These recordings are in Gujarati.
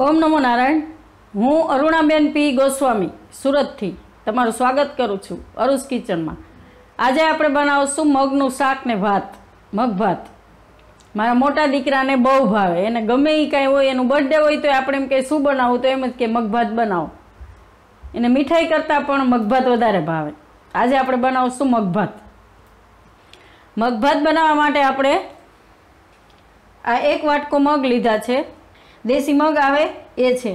ઓમ નમો નારાયણ। હું અરુણાબેન પી ગોસ્વામી સુરતથી તમારું સ્વાગત કરું છું અરુઝ કિચનમાં। આજે આપણે બનાવશું મગનું શાક ને ભાત, મગ ભાત। મારા મોટા દીકરાને બહુ ભાવે, એને ગમે એ કાંઈ હોય, એનું બર્થડે હોય તો આપણે એમ કે શું બનાવવું, તો એમ જ કે મગ ભાત બનાવો। એને મીઠાઈ કરતાં પણ મગ ભાત વધારે ભાવે। આજે આપણે બનાવશું મગ ભાત। મગ ભાત બનાવવા માટે આપણે આ એક વાટકો મગ લીધા છે, देशी मग आवे ए छे।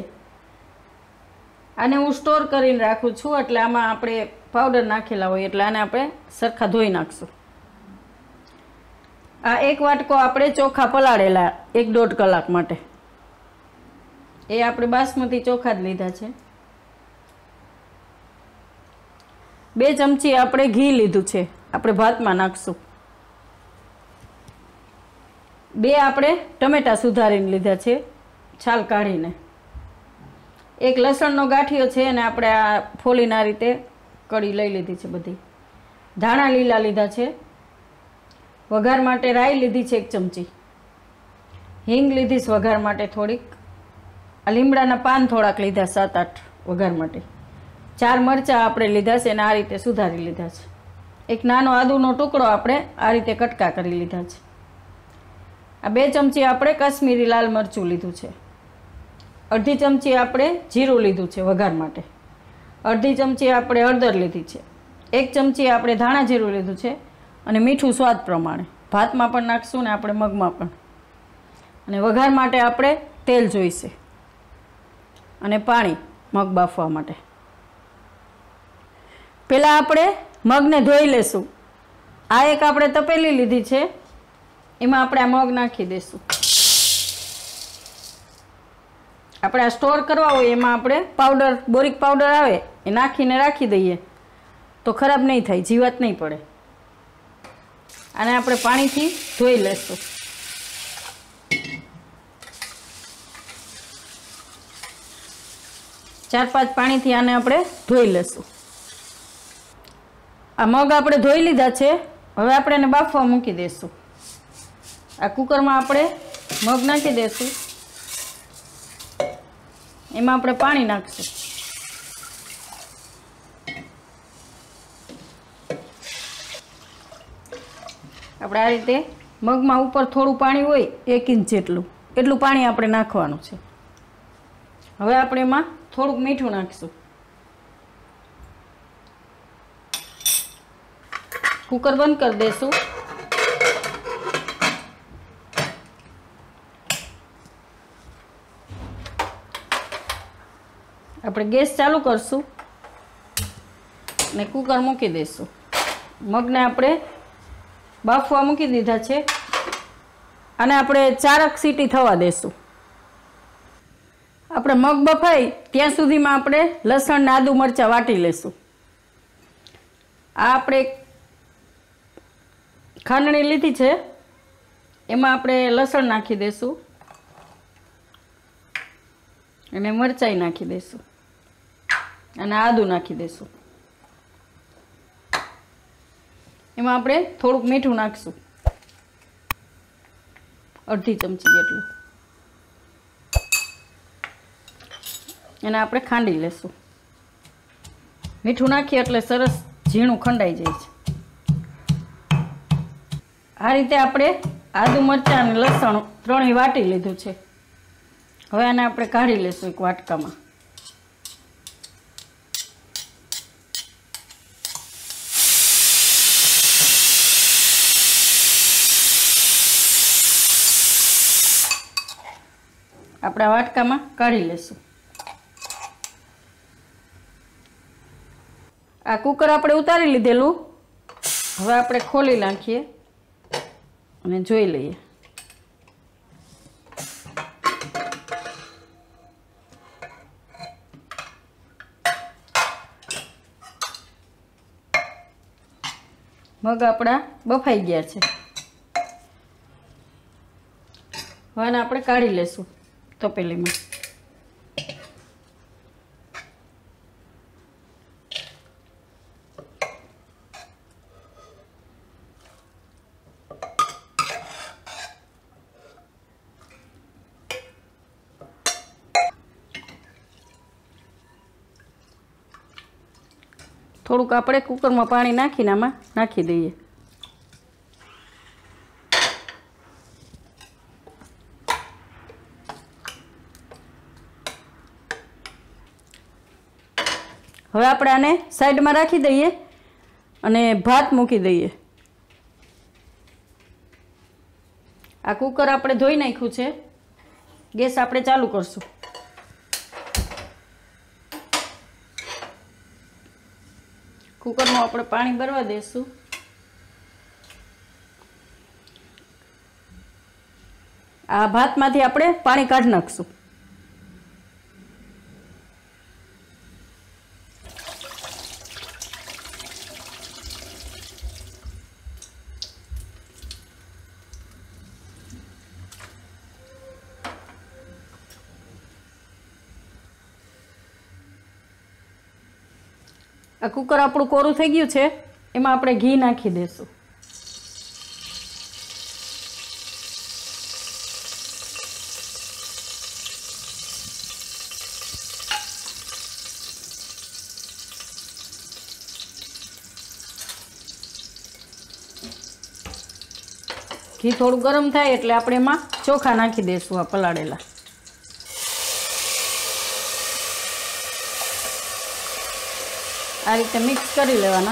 आने हूँ स्टोर करीने राखू छू एटले आमां आपणे पाउडर नाखेला होय एटले आने आपणे सरखा धोई नाखशुं। आ एक वाटको आपणे चोखा पलाळेला 1-1.5 कलाक माटे, ए आपणे बासमती चोखा ज लीधा छे। 2 चमची आपणे घी लीधुं छे, आपणे भातमां नाखशुं। 2 आपणे टमेटा सुधारीने लीधा छे छाल काढ़ीने। एक लसणनो गाठियो छे अने आपणे आ फोलीने आ रीते कड़ी लई लीधी छे। बधी धाणा लीला लीधा छे। वघार माटे राई लीधी छे 1 चमची, हींग लीधी छे वघार माटे थोड़ीक, आ लीमड़ाना पान थोड़ाक लीधा 7-8 वघार माटे। 4 मरचा आपणे लीधा छे अने आ रीते सुधारी लीधा छे। एक नानो आदुनो टुकड़ो आपणे आ रीते कटका करी लीधा छे। आ 2 चमची आपणे काश्मीरी लाल मरचुं लीधुं छे। 1/2 चमची आपणे जीरुं लीधुं छे वघार माटे। 1/2 चमची आपणे हळદર લીધી છે। 1 चमची आपणे ધાણા જીરું લીધું છે અને મીઠું સ્વાદ પ્રમાણે, ભાતમાં પણ નાખશું ને આપણે મગમાં પણ। અને વઘાર માટે આપણે તેલ જોઈશે અને પાણી મગ બાફવા માટે। પહેલાં આપણે મગને ધોઈ લેશું। આ એક આપણે તપેલી લીધી છે, એમાં આપણે આ મગ નાખી દેશું। આપણે આ સ્ટોર કરવા હોય એમાં આપણે પાવડર, બોરિક પાવડર આવે એ નાખીને રાખી દઈએ તો ખરાબ નહીં થાય, જીવાત નહીં પડે। અને આપણે પાણીથી ધોઈ લેશું। ચાર પાંચ પાણીથી આને આપણે ધોઈ લેશું। આ મગ આપણે ધોઈ લીધા છે, હવે આપણે એને બાફવા મૂકી દઈશું। આ કુકરમાં આપણે મગ નાખી દઈશું, એમાં આપણે પાણી નાખશું। આપણે આ રીતે મગમાં ઉપર થોડું પાણી હોય 1 ઇંચ જેટલું, એટલું પાણી આપણે નાખવાનું છે। હવે આપણે એમાં થોડુંક મીઠું નાખશું। કુકર બંધ કરી દઈશું। આપણે ગેસ ચાલુ કરશું અને કુકર મૂકી દઈશું। મગને આપણે બાફવા મૂકી દીધા છે અને આપણે 4 સીટી થવા દઈશું। આપણે મગ બફાય ત્યાં સુધીમાં આપણે લસણ, આદુ, મરચાં વાટી લઈશું। આ આપણે ખાંડણી લીધી છે, એમાં આપણે લસણ નાખી દઈશું અને મરચાઈ નાખી દઈશું અને આદુ નાખી દઈશું। એમાં આપણે થોડુંક મીઠું નાખશું, 1/2 ચમચી જેટલું, એને આપણે ખાંડી લેશું। મીઠું નાખીએ એટલે સરસ ઝીણું ખંડાઈ જાય છે। આ રીતે આપણે આદુ, મરચાં અને લસણ ત્રણેય વાટી લીધું છે। હવે આને આપણે કાઢી લેશું એક વાટકામાં। આપણા વાટકામાં કાઢી લેશું। આ કુકર આપણે ઉતારી લીધેલું, હવે આપણે ખોલી નાખીએ અને જોઈ લઈએ। મગ આપણા બફાઈ ગયા છે, હવે આપણે કાઢી લેશું તપેલીમાં। થોડુંક આપણે કુકરમાં પાણી નાખીને આમાં નાખી દઈએ. હવે આપણે આને સાઈડમાં રાખી દઈએ અને ભાત મૂકી દઈએ. આ કુકર આપણે ધોઈ નાખ્યું છે. ગેસ આપણે ચાલુ કરશું. कूकर में आप पानी भरवा देशू. आ भात में आप पानी काढ़ी नाखशू. आ कूकर आपणुं कोरू थई गयुं छे. एमां आपणे घी नाखी देशुं. घी थोडुं गरम थाय एटले आपणे एमां चोखा नाखी देशुं. आ पलाळेला आ रीते मिक्स कर लेवाना.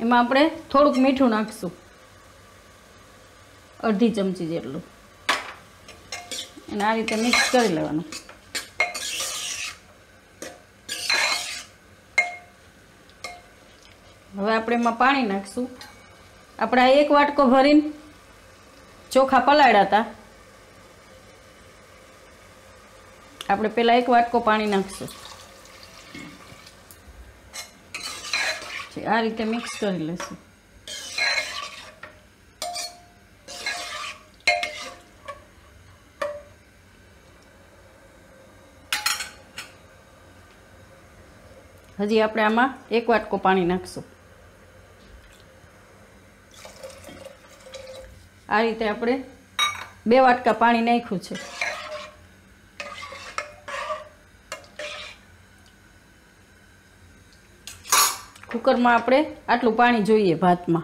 एमां आपणे थोडुंक मीठुं नाखशुं, अर्धी चमची जेटलुं. आ रीते मिक्स कर लेवानुं. हवे आपणे एमां पाणी नाखशुं. आपणे एक वाटको भरीने चोखा पलाळ्या हता. आपणे पहेला एक वाटको पाणी नाखशुं. आ रीते मिक्स करी लेशुं. हजी आपणे आमां एक वाटको पाणी नाखशुं. आ रीते आपणे बे वाटका पाणी नाख्युं छे. कूकरमां आपणे आटલું पाणी જોઈએ ભાતમાં.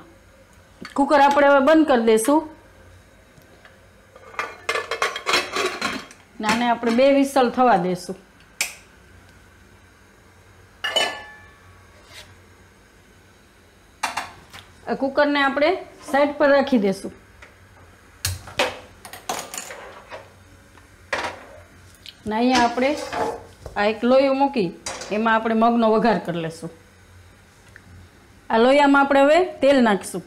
કુકર આપણે હવે બંધ કરી દેશું. નાને આપણે બે વિસલ થવા દેશું. कूकर ने आपणे साइड पर राखी देशू. नहीं आपणे आ एक लोयो मूकी एमां आपणे मगनो वघार करी लेशू. आ लोयामां आपणे हवे तेल नाखशू.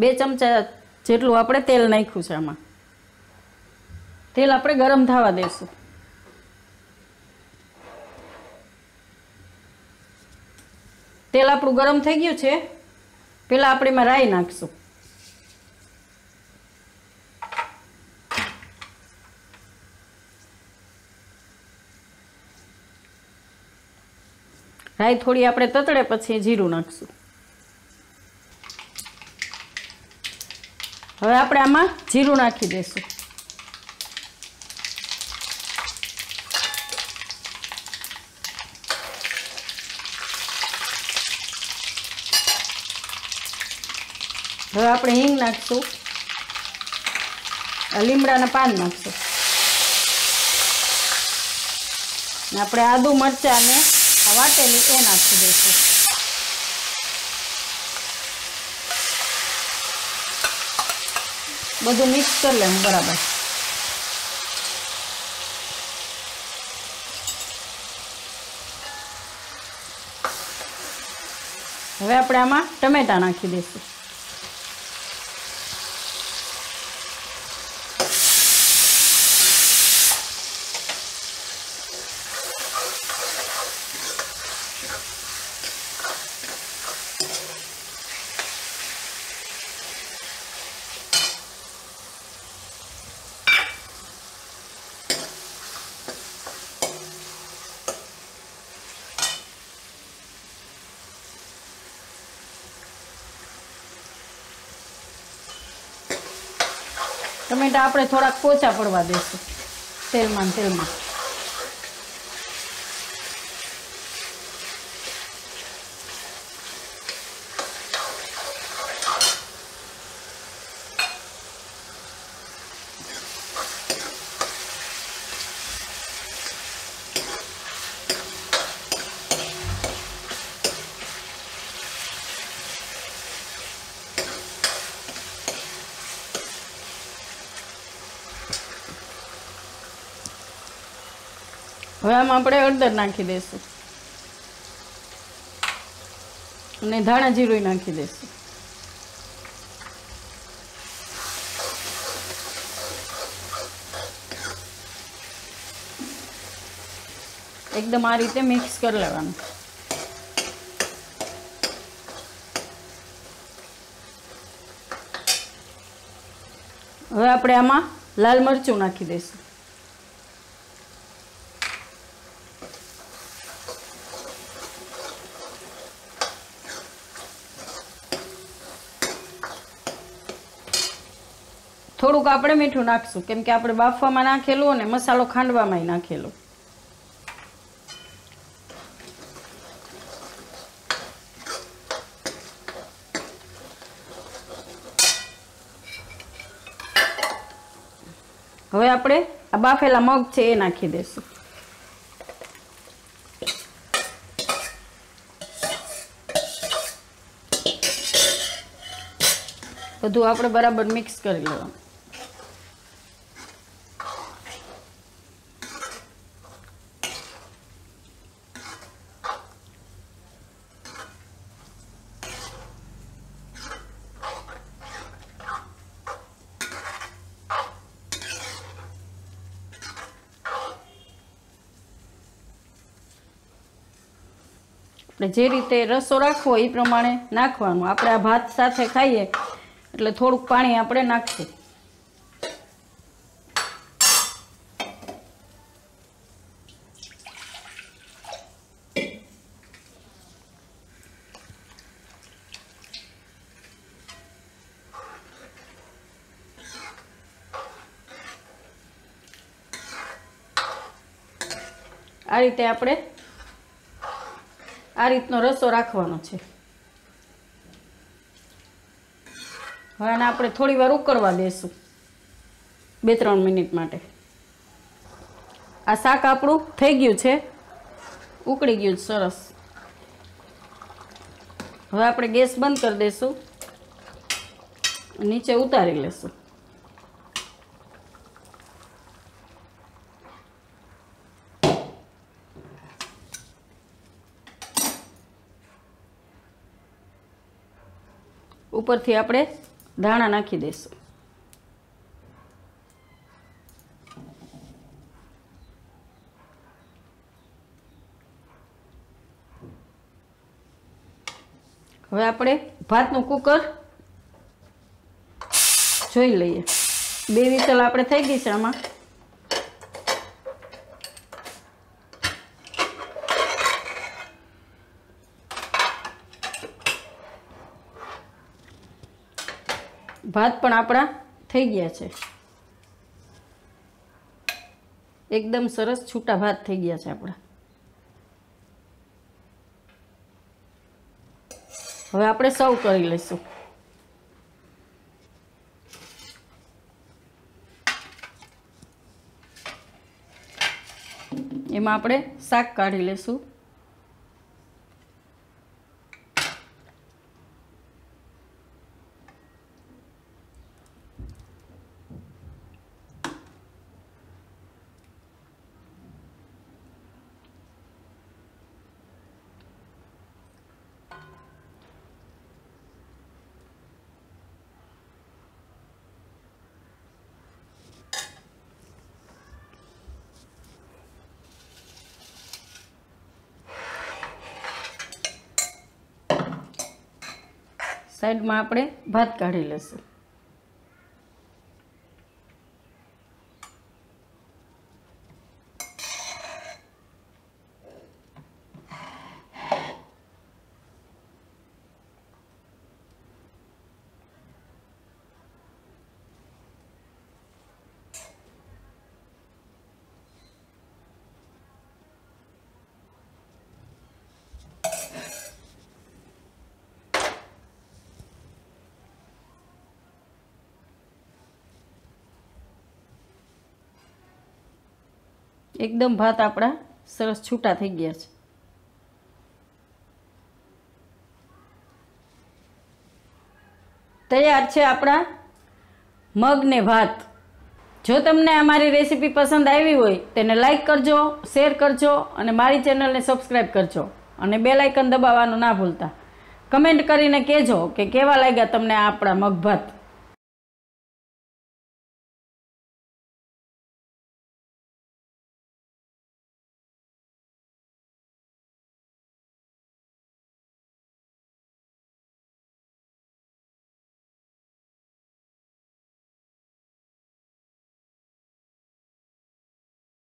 बे चमचा जेटलुं आपणे तेल नाख्युं छे. आमां तेल आपणे गरम थवा देशुं. तेल आपणुं गरम थई गयुं छे. पहेला आपणे एमां राई नाखशुं. राई थोड़ी आपणे ततड़े पछी जीरुं नाखशुं. हवे आपणे आमां जीरुं नाखी देशुं. हवे आपणे हिंग नाखशुं. લીમડાના પાન નાખશું. ને આપણે આદુ મરચાંને વાટેલી એ નાખી દઈશું. બધું મિક્સ કરી લેવું બરાબર. હવે આપણે આમાં ટમેટાં નાખી દઈશું. टमेटा આપણે થોડાક પોચા પડવા દેશું તેલમાં હવે આમાં આપણે હળદર નાખી દેશું અને ધાણા જીરું નાખી દેશું એકદમ આ રીતે મિક્સ કરી લેવાનું હવે આપણે આમાં લાલ મરચું નાખી દેશું થોડુંક આપણે મીઠું નાખશું કેમ કે આપણે બાફવામાં નાખેલું અને મસાલો ખાંડવામાં નાખેલો હવે આપણે આ બાફેલા મગ છે એ નાખી દેશું બધું આપણે બરાબર મિક્સ કરી લેવાનું जे रीते रसो राखो ए प्रमाणे नाखवानुं आपणे आ भात साथे खाईए एटले थोडुंक पाणी आपणे नाखशुं आ रीते आपणे आ रीतनो रसो राखवानो छे हवे आने आपणे थोड़ी वार उकळवा देशुं 2-3 मिनिट माटे आ शाक आपणुं थई गयुं छे उकळी गयुं छे सरस हवे आपणे गैस बंद करी देशुं नीचे उतारी लेशुं ઉપરથી આપણે ધાણા નાખી દેશું હવે આપણે ભાતનું કુકર જોઈ લઈએ 2 વિસલ આપણે થઈ ગઈ છે આમાં भात पण आपड़ा थई गया छे एकदम सरस छूटा भात थई गया छे आपड़ा हवे आपणे सर्व करी लईशुं एमां आपणे शाक काढी लईशुं साइड में आपणे भात काढ़ी लेशुं एकदम भात आपड़ा सरस छूटा थई गया छे। तैयार है आपड़ा मग ने भात। जो तमने हमारी रेसिपी पसंद आई हो तो लाइक करजो, शेर करजो और मारी चैनल ने सब्सक्राइब करजो और बेल आइकन दबाववानुं ना भूलता। कमेंट करीने कहेजो कि केवा लाग्या तमने आपड़ा मग भात।